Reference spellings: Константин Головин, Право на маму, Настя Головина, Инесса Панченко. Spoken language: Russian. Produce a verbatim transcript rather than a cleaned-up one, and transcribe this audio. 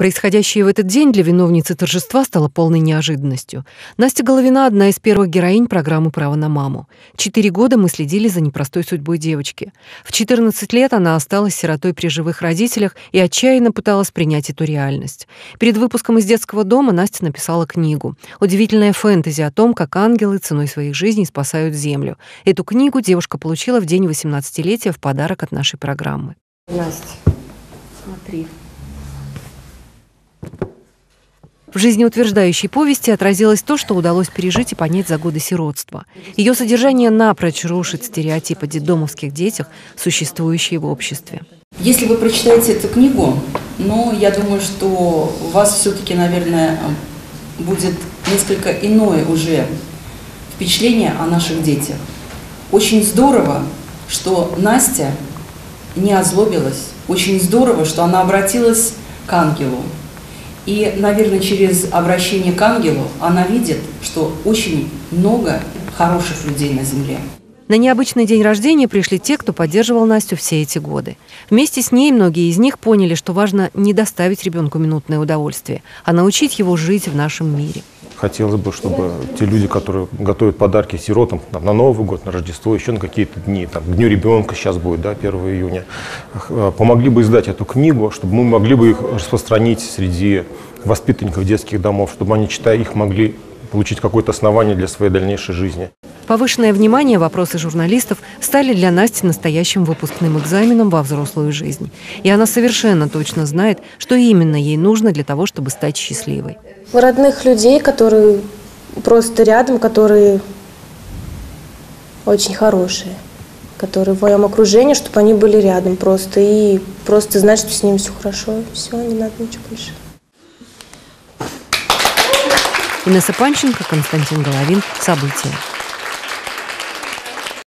Происходящее в этот день для виновницы торжества стало полной неожиданностью. Настя Головина — одна из первых героинь программы «Право на маму». Четыре года мы следили за непростой судьбой девочки. В четырнадцать лет она осталась сиротой при живых родителях и отчаянно пыталась принять эту реальность. Перед выпуском из детского дома Настя написала книгу. Удивительная фэнтези о том, как ангелы ценой своих жизней спасают Землю. Эту книгу девушка получила в день восемнадцатилетия в подарок от нашей программы. Настя, смотри. В жизнеутверждающей повести отразилось то, что удалось пережить и понять за годы сиротства. Ее содержание напрочь рушит стереотипы о детдомовских детях, существующие в обществе. Если вы прочитаете эту книгу, ну, я думаю, что у вас все-таки, наверное, будет несколько иное уже впечатление о наших детях. Очень здорово, что Настя не озлобилась. Очень здорово, что она обратилась к ангелу. И, наверное, через обращение к ангелу она видит, что очень много хороших людей на земле. На необычный день рождения пришли те, кто поддерживал Настю все эти годы. Вместе с ней многие из них поняли, что важно не доставить ребенку минутное удовольствие, а научить его жить в нашем мире. Хотелось бы, чтобы те люди, которые готовят подарки сиротам там, на Новый год, на Рождество, еще на какие-то дни, там, Дню ребенка сейчас будет, да, первого июня, помогли бы издать эту книгу, чтобы мы могли бы их распространить среди воспитанников детских домов, чтобы они, читая их, могли получить какое-то основание для своей дальнейшей жизни. Повышенное внимание, вопросы журналистов стали для Насти настоящим выпускным экзаменом во взрослую жизнь. И она совершенно точно знает, что именно ей нужно для того, чтобы стать счастливой. Родных людей, которые просто рядом, которые очень хорошие, которые в моем окружении, чтобы они были рядом просто. И просто знать, что с ними все хорошо, все, не надо ничего больше. Инесса Панченко, Константин Головин. События.